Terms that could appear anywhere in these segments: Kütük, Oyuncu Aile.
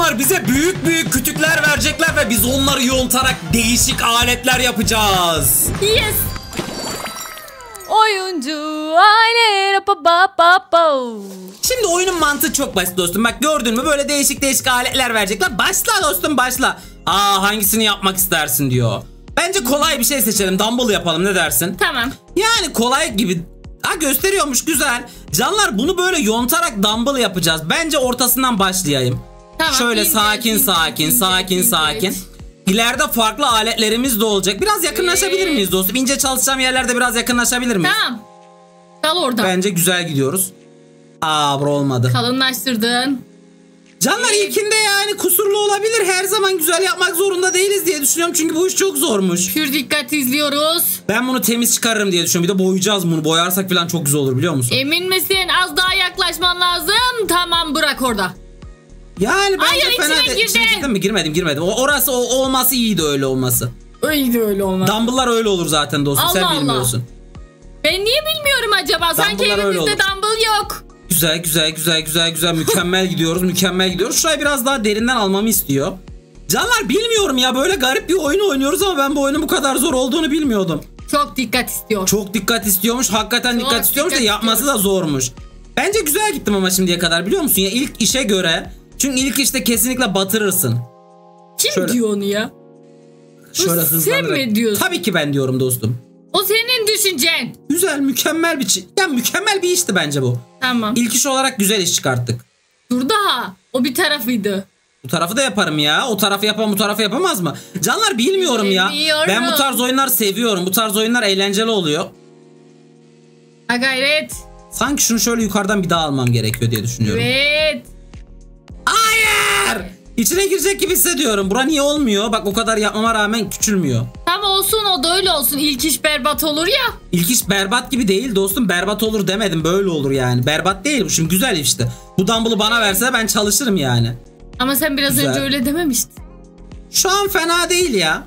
adamlar bize büyük büyük kütükler verecekler ve biz onları yontarak değişik aletler yapacağız. Yes. Oyuncu aile. Şimdi oyunun mantığı çok basit dostum. Bak gördün mü, böyle değişik değişik aletler verecekler. Başla dostum, başla. Aa, hangisini yapmak istersin diyor. Bence kolay bir şey seçelim. Dumbbell yapalım, ne dersin? Tamam. Yani kolay gibi. Ha, gösteriyormuş, güzel. Canlar, bunu böyle yontarak dumbbell yapacağız. Bence ortasından başlayayım. Tamam, şöyle sakin. İleride farklı aletlerimiz de olacak. Biraz yakınlaşabilir miyiz dostum? İnce çalışacağım yerlerde biraz yakınlaşabilir miyiz? Tamam. Kal orada. Bence güzel gidiyoruz. Aa, bro, olmadı. Kalınlaştırdın. Canlar, ilkinde yani kusurlu olabilir. Her zaman güzel yapmak zorunda değiliz diye düşünüyorum. Çünkü bu iş çok zormuş. Pür dikkat izliyoruz. Ben bunu temiz çıkarırım diye düşünüyorum. Bir de boyayacağız bunu. Boyarsak falan çok güzel olur, biliyor musun? Emin misin? Az daha yaklaşman lazım. Tamam, bırak orada. Yani bence hayır, fena değil. İçine girdin mi? Girmedim. Orası olması iyiydi, öyle olması. İyiydi öyle olması. Dumbbell'lar öyle olur zaten dostum. Allah, sen bilmiyorsun. Allah. Ben niye bilmiyorum acaba? Sanki evimizde dumbbell yok. Güzel. Mükemmel gidiyoruz. Şurayı biraz daha derinden almamı istiyor. Canlar, bilmiyorum ya, böyle garip bir oyun oynuyoruz ama ben bu oyunun bu kadar zor olduğunu bilmiyordum. Çok dikkat istiyor. Çok dikkat istiyormuş. Hakikaten çok dikkat istiyormuş da yapması da zormuş. Bence güzel gittim ama şimdiye kadar, biliyor musun? Ya ilk işe göre. Çünkü ilk işte kesinlikle batırırsın. Kim şöyle diyor onu ya? Şöyle hızlanır. Sen mi diyorsun? Tabii ki ben diyorum dostum. O senin düşüncen. Güzel, mükemmel bir şey. Ya mükemmel bir işti bence bu. Tamam. İlk iş olarak güzel iş çıkarttık. Dur daha. O bir tarafıydı. Bu tarafı da yaparım ya. O tarafı yapan bu tarafı yapamaz mı? Canlar, bilmiyorum ya. Ben bu tarz oyunlar seviyorum. Bu tarz oyunlar eğlenceli oluyor. Ha gayret. Sanki şunu şöyle yukarıdan bir daha almam gerekiyor diye düşünüyorum. Evet. Hayır. İçine girecek gibi hissediyorum. Bura niye olmuyor? Bak, o kadar yapmama rağmen küçülmüyor. Tamam, olsun, o da öyle olsun. İlk iş berbat olur ya. İlk iş berbat gibi değil dostum. Berbat olur demedim. Böyle olur yani. Berbat değil bu. Şimdi güzel işte. Bu dumbbell'ı bana verse ben çalışırım yani. Ama sen biraz önce öyle dememiştin. Şu an fena değil ya.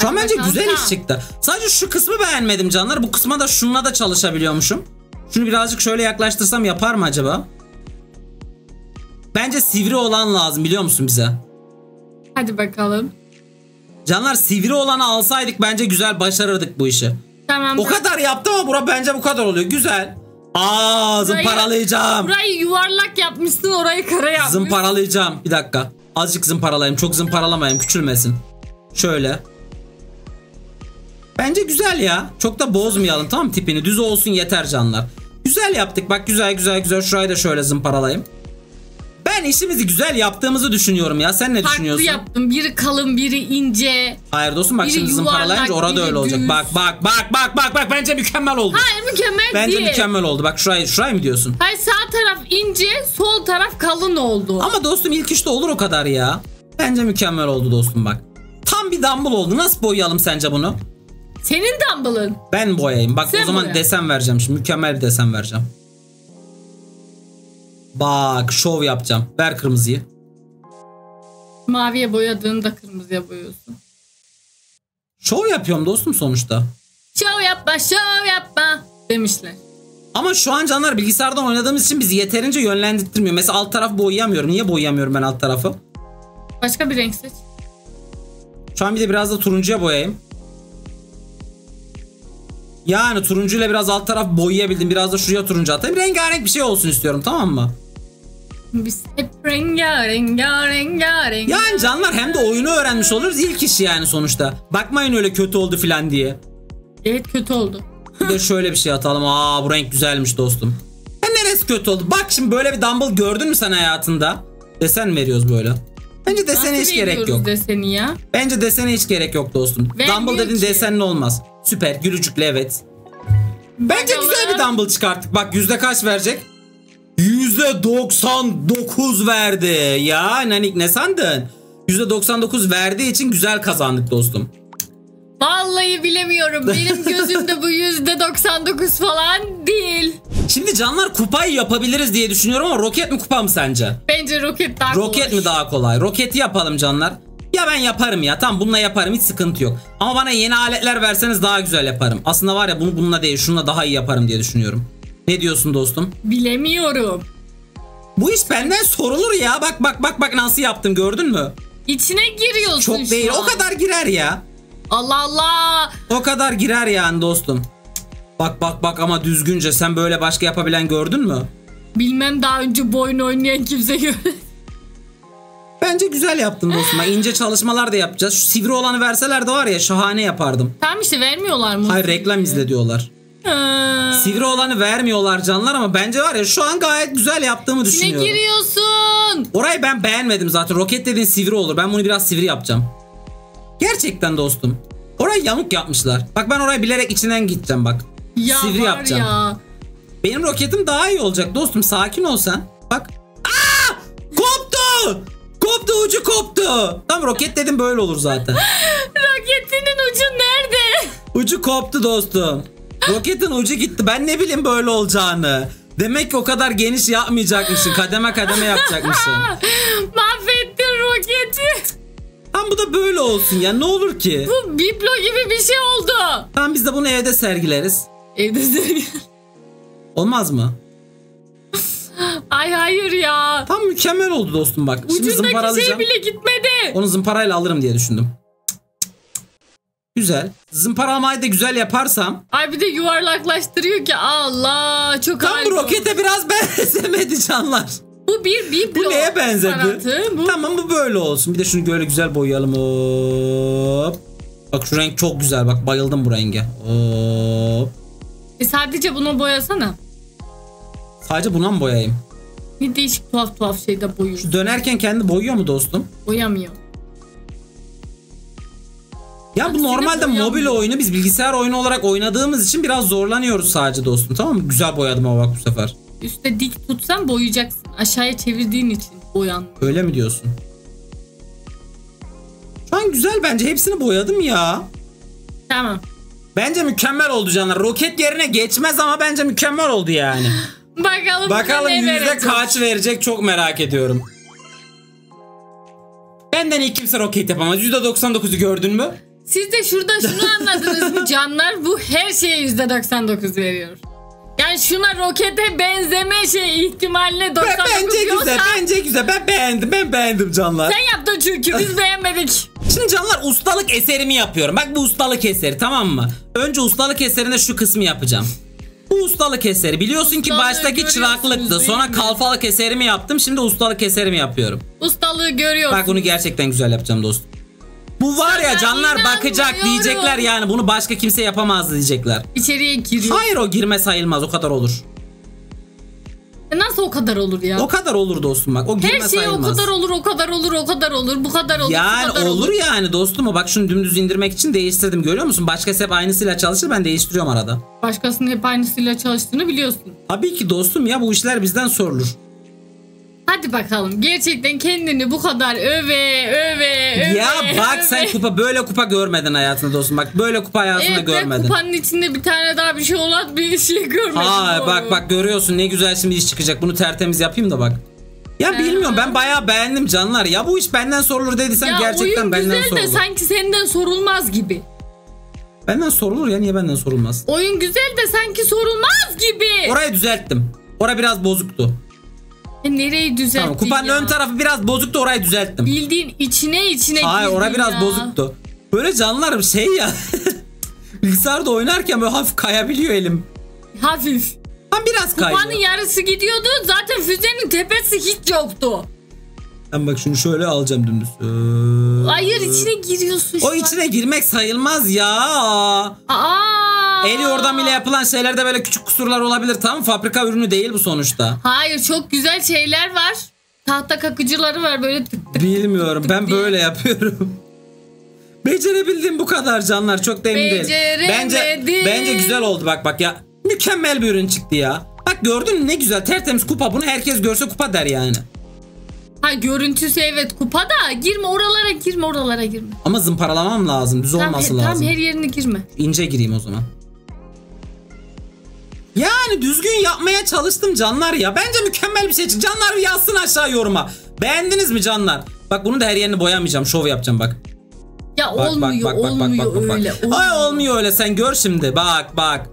Şu an bence güzel iş çıktı. Sadece şu kısmı beğenmedim canlar. Bu kısma da şununla da çalışabiliyormuşum. Şunu birazcık şöyle yaklaştırsam yapar mı acaba? Bence sivri olan lazım, biliyor musun bize? Hadi bakalım. Canlar, sivri olanı alsaydık bence güzel başarırdık bu işi. Tamam. O kadar yaptı ama bura bence bu kadar oluyor. Güzel. Aa, zımparalayacağım. Burayı yuvarlak yapmışsın, orayı kare yapmışsın. Zımparalayacağım. Bir dakika. Azıcık zımparalayayım. Çok zımparalamayayım. Küçülmesin. Şöyle. Bence güzel ya. Çok da bozmayalım, tamam mı? Tipini düz olsun yeter canlar. Güzel yaptık. Bak, güzel. Şurayı da şöyle zımparalayayım. Ben işimizi güzel yaptığımızı düşünüyorum ya. Sen ne düşünüyorsun? Farklı yaptım. Biri kalın, biri ince. Hayır dostum, bak şimdi zımparalayınca orada öyle olacak. Bak. Bence mükemmel oldu. Hayır, mükemmel bence değil. Bence mükemmel oldu. Bak, şurayı mı diyorsun? Hayır, sağ taraf ince, sol taraf kalın oldu. Ama dostum ilk işte olur o kadar ya. Bence mükemmel oldu dostum bak. Tam bir dumbbell oldu. Nasıl boyayalım sence bunu? Senin dumbbell'ın. Ben boyayayım. Bak, sen o zaman boya. Desen vereceğim şimdi. Mükemmel bir desen vereceğim. Bak, şov yapacağım. Ver kırmızıyı. Maviye boyadığında kırmızıya boyuyorsun. Şov yapıyorum dostum sonuçta. Şov yapma demişler. Ama şu an canlar bilgisayardan oynadığımız için bizi yeterince yönlendirmiyor. Mesela alt tarafı boyayamıyorum. Niye boyayamıyorum ben alt tarafı? Başka bir renk seç. Şu an bir de biraz da turuncuya boyayayım. Yani turuncuyla biraz alt taraf boyayabildim. Biraz da şuraya turuncu atayım. Rengarenk bir şey olsun istiyorum, tamam mı? Biz hep rengarenk. Yani canlar hem de oyunu öğrenmiş oluruz. İlk işi yani sonuçta. Bakmayın öyle kötü oldu filan diye. Evet, kötü oldu. Bir de şöyle bir şey atalım. Aa, bu renk güzelmiş dostum. Ya neresi kötü oldu? Bak şimdi böyle bir dumbbell gördün mü sen hayatında? Desen veriyoruz böyle. Bence desene hiç gerek yok. Deseni ya? Bence desene hiç gerek yok dostum. Dumbbell dedin desenli olmaz. Süper, gülücükle evet. Bence güzel bir dumbbell çıkarttık. Bak, yüzde kaç verecek? %99 verdi. Ya nanik, ne sandın? %99 verdiği için güzel kazandık dostum. Vallahi bilemiyorum. Benim gözümde bu %99 falan değil. Şimdi canlar, kupayı yapabiliriz diye düşünüyorum ama roket mi kupa mı sence? Bence roket daha kolay. Roket mi daha kolay? Roketi yapalım canlar. Ya ben yaparım ya. Tamam, bununla yaparım, hiç sıkıntı yok. Ama bana yeni aletler verseniz daha güzel yaparım. Aslında var ya, bunu bununla değil şununla daha iyi yaparım diye düşünüyorum. Ne diyorsun dostum? Bilemiyorum. Bu iş benden sorulur ya. Bak nasıl yaptım, gördün mü? İçine giriyorsun. Çok değil an. O kadar girer ya. Allah Allah. O kadar girer yani dostum. Bak ama düzgünce. Sen böyle başka yapabilen gördün mü? Bilmem, daha önce bu oyunu oynayan kimse görmedi. Bence güzel yaptım dostum. İnce çalışmalar da yapacağız. Şu sivri olanı verseler de var ya, şahane yapardım. Tam işte vermiyorlar mı? Hayır, reklam izle diyorlar. Sivri olanı vermiyorlar canlar, ama bence var ya, şu an gayet güzel yaptığımı düşünüyorum. İçine giriyorsun. Orayı ben beğenmedim zaten. Roket dediğin sivri olur. Ben bunu biraz sivri yapacağım. Gerçekten dostum. Orayı yamuk yapmışlar. Bak ben orayı bilerek içinden gideceğim bak. Ya sivri yapacağım. Ya. Benim roketim daha iyi olacak dostum. Sakin ol sen. Bak. Aa! Koptu. Koptu, ucu koptu. Tam roket dedim böyle olur zaten. Roketinin ucu nerede? Ucu koptu dostum. Roketin ucu gitti. Ben ne bileyim böyle olacağını. Demek ki o kadar geniş yapmayacakmışsın. Kademe kademe yapacakmışsın. Mahvettin roketi. Tam bu da böyle olsun ya. Ne olur ki? Bu biblo gibi bir şey oldu. Tam biz de bunu evde sergileriz. Evde sergileriz. Olmaz mı? Ay hayır ya. Tam mükemmel oldu dostum bak. Şimdi ucundaki şey bile gitmedi. Onu zımparayla alırım diye düşündüm. Güzel. Zımparamayı da güzel yaparsam. Ay bir de yuvarlaklaştırıyor ki. Allah çok tam harika. Tam bu rokete oldu. Biraz benzemedi canlar. Bu bir biblo. Bu neye benzedi? Sanatı, bu. Tamam bu böyle olsun. Bir de şunu böyle güzel boyayalım. Hop. Bak şu renk çok güzel. Bak bayıldım bu renge. Hop. Sadece bunu boyasana. Sadece buna mı boyayayım? Ne değişik tuhaf şeyde boyuyorsun. Dönerken kendi boyuyor mu dostum? Boyamıyor. Ya bu normalde mobil oyunu biz bilgisayar oyunu olarak oynadığımız için biraz zorlanıyoruz sadece dostum, tamam mı? Güzel boyadım ama bak bu sefer. Üstte dik tutsan boyayacaksın. Aşağıya çevirdiğin için boyan. Öyle mi diyorsun? Şu an güzel bence, hepsini boyadım ya. Tamam. Bence mükemmel oldu canlar. Roket yerine geçmez ama bence mükemmel oldu yani. Bakalım yüzde kaç verecek, çok merak ediyorum. Benden iyi kimse roket yapamaz. %99'u gördün mü? Siz de şurada şunu anladınız mı canlar? Bu her şeye %99 veriyor. Yani şuna rokete benzeme şey ihtimaline 99 veriyorsa. Bence güzel. Ben beğendim canlar. Sen yaptın çünkü biz beğenmedik. Şimdi canlar ustalık eserimi yapıyorum. Bak bu ustalık eseri, tamam mı? Önce ustalık eserinde şu kısmı yapacağım. Bu ustalık eseri. Biliyorsun ki baştaki çıraklıktı. Sonra kalfalık eserimi yaptım. Şimdi ustalık eserimi yapıyorum. Ustalığı görüyorsun. Bak bunu gerçekten güzel yapacağım dostum. Bu var ya canlar, bakacak diyecekler yani. Bunu başka kimse yapamazdı diyecekler. İçeriye giriyor. Hayır o girme sayılmaz. O kadar olur. Nasıl o kadar olur ya? O kadar olur dostum bak. O girme sayılmaz. Her şey o kadar olur, o kadar olur, bu kadar olur. Yani bu kadar olur yani dostum. Bak şunu dümdüz indirmek için değiştirdim, görüyor musun? Başkası hep aynısıyla çalışır, ben değiştiriyorum arada. Başkasının hep aynısıyla çalıştığını biliyorsun. Tabii ki dostum ya, bu işler bizden sorulur. Hadi bakalım, gerçekten kendini bu kadar öve. Ya bak sen kupa, böyle kupa görmedin hayatında dostum. Bak böyle kupa hayatında görmedin. Kupanın içinde bir tane daha bir şey görmedim. Aa bak görüyorsun ne güzel, şimdi iş çıkacak. Bunu tertemiz yapayım da bak. Ya bilmiyorum, ben bayağı beğendim canlar. Ya bu iş benden sorulur dediysem ya, gerçekten benden sorulur. Ya oyun güzel de sanki senden sorulmaz gibi. Benden sorulur ya, niye benden sorulmaz? Oyun güzel de sanki sorulmaz gibi. Orayı düzelttim. Orası biraz bozuktu. Nereyi düzelttin? Tamam, kupanın ön tarafı biraz bozuktu, orayı düzelttim. Bildiğin içine girdin. Hayır orası biraz bozuktu. Böyle canlarım şey ya. Bilgisayarda oynarken böyle hafif kayabiliyor elim. Hafif. Ben biraz kaydım. Kupanın yarısı gidiyordu. Zaten füzenin tepesi hiç yoktu. Ben bak şunu şöyle alacağım dümdüz. Hayır içine giriyorsun. O içine girmek sayılmaz ya. El yordam ile yapılan şeylerde böyle küçük kusurlar olabilir, tamam, fabrika ürünü değil bu sonuçta. Hayır çok güzel şeyler var. Tahta kakıcıları var böyle tık. Bilmiyorum tık ben diye. Böyle yapıyorum. Becerebildim bu kadar canlar, çok da emin değilim. Bence güzel oldu bak ya. Mükemmel bir ürün çıktı ya. Bak gördün mü ne güzel tertemiz kupa, bunu herkes görse kupa der yani. Ha görüntüsü evet kupa da girme oralara. Ama zımparalamam lazım, düz olması lazım. Tam her yerine girme. İnce gireyim o zaman. Yani düzgün yapmaya çalıştım canlar ya. Bence mükemmel bir şey çıktı. Canlar bir yazsın aşağı yoruma. Beğendiniz mi canlar? Bak bunu da her yerini boyamayacağım. Şov yapacağım bak. Ya bak, olmuyor öyle. Ay olmuyor öyle, sen gör şimdi. Bak.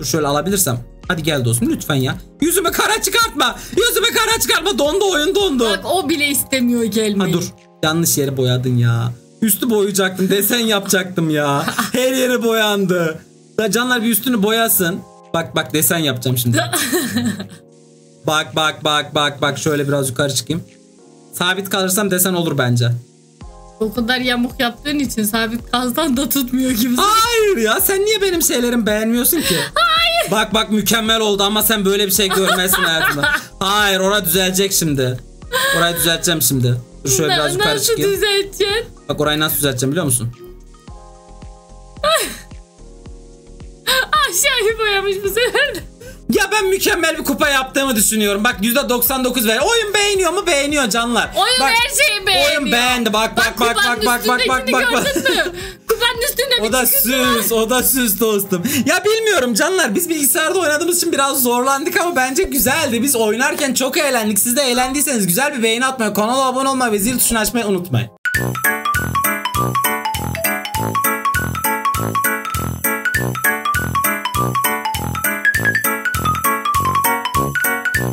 Dur şöyle alabilirsem. Hadi gel dostum lütfen ya. Yüzüme kara çıkartma. Yüzüme kara çıkartma. Dondu oyun, dondu. Bak o bile istemiyor gelmeyi. Ha dur. Yanlış yere boyadın ya. Üstü boyayacaktım. Desen yapacaktım ya. Her yeri boyandı. Canlar bir üstünü boyasın. Bak bak desen yapacağım şimdi. Bak bak bak bak bak. Şöyle biraz yukarı çıkayım. Sabit kalırsam desen olur bence. O kadar yamuk yaptığın için sabit kalsan da tutmuyor gibi. Hayır ya, sen niye benim şeylerimi beğenmiyorsun ki? Hayır. Bak bak mükemmel oldu ama sen böyle bir şey görmezsin hayatında. Hayır, oraya düzelecek şimdi. Orayı düzelteceğim şimdi. Dur şöyle biraz yukarı çıkayım. Nasıl düzelteceksin? Bak orayı nasıl düzelteceğim biliyor musun? Aşağıyı boyamış bu sefer. Ya ben mükemmel bir kupa yaptığımı düşünüyorum. Bak %99 ver. Oyun beğeniyor mu? Beğeniyor canlar. Oyun bak, her şeyi beğeniyor. Oyun beğendi. Bak bak bak bak bak bak bak bak. Kupanın üstünde bir çıkıntı var. O da süs. O da süs dostum. Ya bilmiyorum canlar. Biz bilgisayarda oynadığımız için biraz zorlandık ama bence güzeldi. Biz oynarken çok eğlendik. Siz de eğlendiyseniz güzel bir beğeni atmayı, kanala abone olmayı ve zil tuşunu açmayı unutmayın.